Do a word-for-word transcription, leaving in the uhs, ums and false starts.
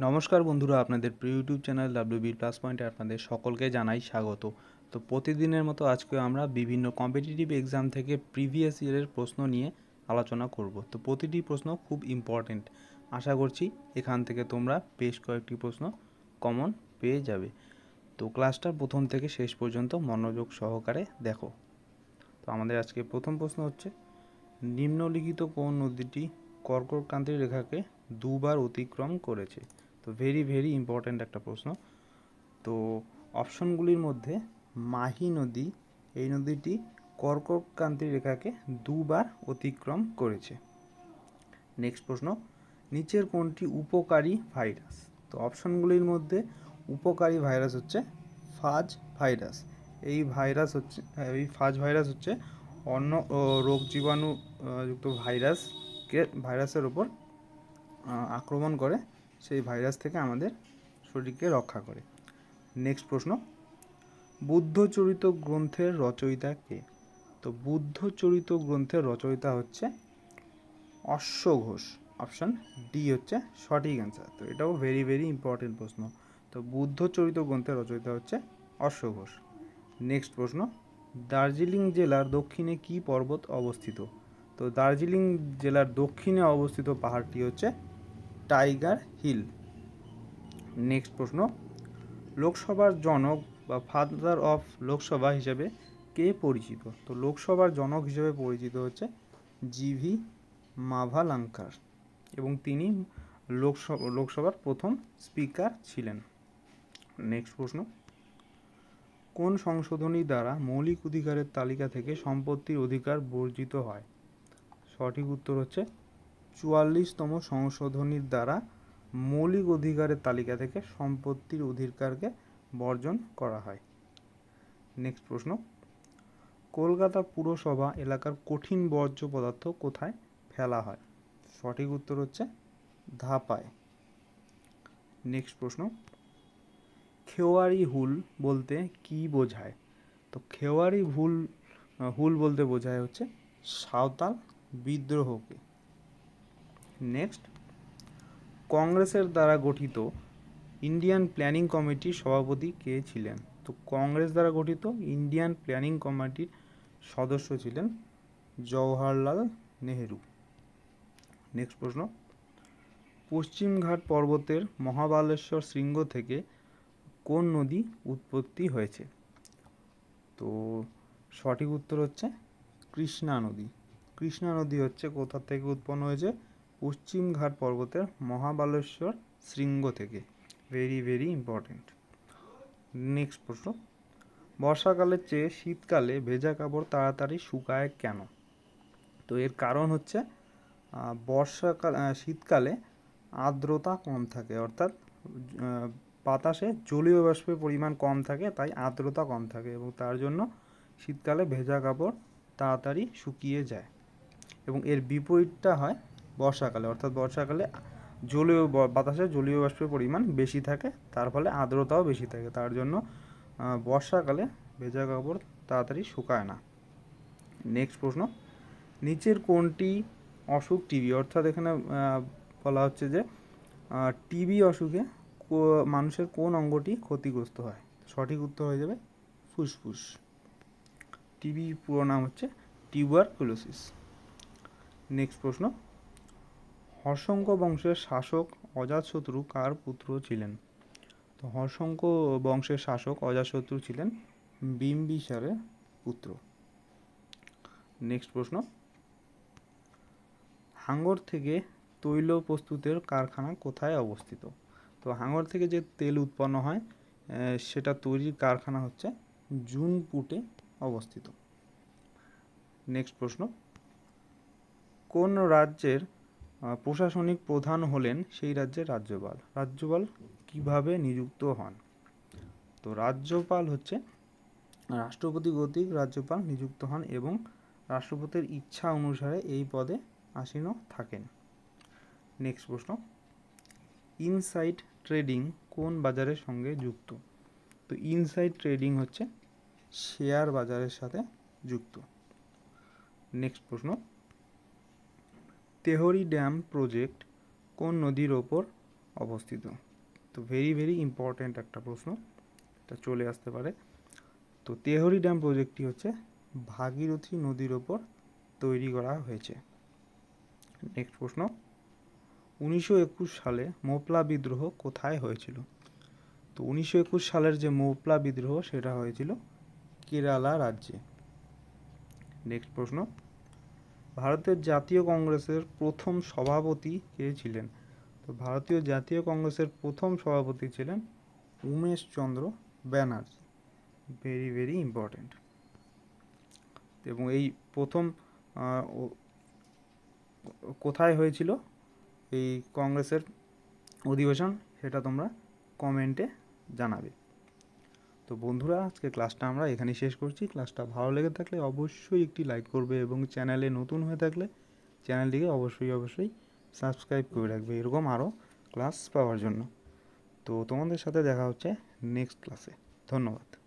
नमस्कार बंधुरा आपनादेर प्रिय YouTube channel W B plus point आपनादेर सकलके जानाई स्वागत। तो प्रतिदिनेर मतो आजके आमरा विभिन्न कम्पिटिटिव एग्जाम थेके प्रिभियास इयारेर प्रश्न निये आलोचना करब। तो प्रतिटी प्रश्न खूब इम्पर्टेंट, आशा करछि एखान थेके तोमरा बेश कयेकटी प्रश्न कमन पेये जाबे। तो क्लासटा प्रथम थेके शेष पर्यन्त मनोयोग सहकारे देखो। तो आमादेर आजके प्रथम प्रश्न हच्छे निम्नलिखित कोन नदीटी कर्कटक्रांति रेखाके दुबार अतिक्रम करेछे। तो भेरि भेरि इम्पर्टेंट एक प्रश्न। तो अपशनगुलिर मध्य माही नदी ये नदीटी कर्कटक्रांति रेखा के दुबार अतिक्रम करेछे। नेक्स्ट प्रश्न नीचेर कोनटी उपकारी भाइरस। तो अपशनगुलिर मध्य उपकारी भाइरस होच्छे फाज भाइरस। ये भाइरस होच्छे फाज भाइरस होच्छे अन्य रोग जीवाणु युक्त भाइरस के भाइरसेर उपर आक्रमण करे से भाइरस थेके आमादेर शरीर के रक्षा करे। नेक्स्ट प्रश्न बुद्धचरित ग्रंथेर रचयिता के। तो बुद्धचरित ग्रंथेर रचयिता होच्छे अश्वघोष। अपशन डी होच्छे सठिक आंसर। तो एटाओ भेरि भेरि इम्पर्टेंट प्रश्न। तो बुद्धचरित ग्रंथेर रचयिता होच्छे अश्वघोष। नेक्स्ट प्रश्न दार्जिलिंग जिलार दक्षिणे की पर्वत अवस्थित। तो दार्जिलिंग जिलार दक्षिणे अवस्थित पहाड़टी होच्छे टाइगर हिल। नेक्स्ट प्रश्न लोकसभार जनक बा फादर अफ लोकसभा हिसेबे के परिचित। तो लोकसभार जनक हिसेबे परिचित होच्छे जी भि माभालांकार एबं तिनी लोकसभा लोकसभार प्रथम स्पीकार छिलेन। नेक्स्ट प्रश्न कोन संशोधनी द्वारा मौलिक अधिकारेर तालिका थेके सम्पत्तिर अधिकार बर्जित हय। सठिक उत्तर होच्छे चुয়াল্লিশতম संशोधनीर द्वारा मौलिक अधिकारेर तालिका थेके सम्पत्तिर अधिकारके बर्जन करा हय। नेक्स्ट प्रश्न कलकाता पुरसभा एलाकार कठिन बर्ज्य पदार्थ कोथाय फेला हय। सठिक उत्तर होच्छे धापाय। नेक्स्ट प्रश्न खेवाड़ी हुल बोलते की बोझाय। तो खेवाड़ी हुल हुल बोलते बोझाय होच्छे सावताल विद्रोह के। नेक्स्ट কংগ্রেসের द्वारा गठित इंडियन प्लानिंग कमिटी सभापति के छिलेन। तो কংগ্রেস द्वारा गठित इंडियन प्लानिंग कमिटी सदस्य छिलेन जवाहरलाल नेहरू। नेक्स्ट प्रश्न पश्चिम घाट पर्वतेर महाबालेश्वर शृंग थेके कोन नदी उत्पत्ति हयेछे। तो सठिक उत्तर होच्छे कृष्णा नदी। कृष्णा नदी होच्छे कोथा थेके उत्पन्न हयेछे पश्चिम घाट पर्वतेर महाबालेश्वर शृंग थेके। Very very important. नेक्स्ट प्रश्न बर्षाकालेर चेये शीतकाले भेजा कापड़ ताड़ाताड़ी शुकाय केन। तो एर कारण हच्छे बर्षाकाल शीतकाले आर्द्रता कम थाके अर्थात बातासे जलीय बाष्पेर परिमाण कम थाके ताई आर्द्रता कम थाके एबं तार जोन्नो शीतकाले भेजा कापड़ ताड़ाताड़ी शुकिये जाय एबं एर विपरीतटा हय बर्षाकाले अर्थात बर्षाकाले जलीय बतासे जलीय बाष्पेर परिमाण बेशी थाके तार फले आर्द्रताओ बेशी थाके तार जोन्नो बर्षाकाले भेजा कापड़ ताड़ाताड़ी शुकाय ना। नेक्स्ट प्रश्न नीचेर कोनटी असुख टीबी अर्थात एखाने बला हच्छे जे टीबी असुखे मानुषेर कोन अंगटी क्षतिग्रस्त हय। सठिक उत्तर हये जाबे फुसफुस। टीबी पुरो नाम हच्छे टिউবারকুলোসিস। नेक्स्ट प्रश्न हर्षंक वंशेर शासक अजातशत्रु कार पुत्र छिलेन। तो हर्षंक वंशेर शासक अजातशत्रु छिलेन बिम्बिसारेर पुत्र। नेक्स्ट प्रश्न हांगर थेके तैल प्रस्तुतेर कारखाना कोथाय अवस्थित। तो हांगर थेके जे तेल उत्पन्न हय सेटा तैरिर कारखाना हच्छे जुनपुटे अवस्थित। नेक्स्ट प्रश्न कोन राज्येर प्रशासनिक प्रधान हलेन सेई राज्येर राज्यपाल। राज्यपाल किभाबे नियुक्त हन। तो राज्यपाल हच्छे राष्ट्रपति कর্তৃক राज्यपाल नियुक्त हन एबं राष्ट्रपतिर इच्छा अनुसारे एई पदे आसीन थाकेन। नेक्स्ट प्रश्न इनसाइड ट्रेडिंग कोन बाजारेर संगे जुक्त। तो इनसाइड ट्रेडिंग हच्छे शेयर बाजारेर साथे जुक्त। नेक्स्ट प्रश्न তেহরি ড্যাম প্রজেক্ট কোন নদীর ওপর অবস্থিত। তো ভেরি ভেরি ইম্পর্ট্যান্ট একটা প্রশ্ন, এটা চলে আসতে পারে। তো তেহরি ড্যাম প্রজেক্টটি হচ্ছে ভাগীরথী নদীর ওপর তৈরি করা হয়েছে। নেক্সট প্রশ্ন, উনিশশো একুশ সালে মোপলা বিদ্রোহ কোথায় হয়েছিল? তো উনিশশো একুশ সালের যে মোপলা বিদ্রোহ সেটা হয়েছিল কেরালা রাজ্যে। নেক্সট প্রশ্ন, ভারতের জাতীয় কংগ্রেসের প্রথম সভাপতি কে ছিলেন? তো ভারতীয় জাতীয় কংগ্রেসের প্রথম সভাপতি ছিলেন Umesh Chandra Banerjee. Very very important. এবং এই প্রথম কোথায় হয়েছিল এই কংগ্রেসের অধিবেশন সেটা তোমরা কমেন্টে জানাবে। তো বন্ধুরা, আজকে ক্লাসটা আমরা এখানেই শেষ করছি। ক্লাসটা ভালো লেগে থাকলে অবশ্যই একটি লাইক করবে এবং চ্যানেলে নতুন হয়ে থাকলে চ্যানেলটিকে অবশ্যই অবশ্যই সাবস্ক্রাইব করে রাখবে এরকম আরও ক্লাস পাওয়ার জন্য। তো তোমাদের সাথে দেখা হচ্ছে নেক্সট ক্লাসে। ধন্যবাদ।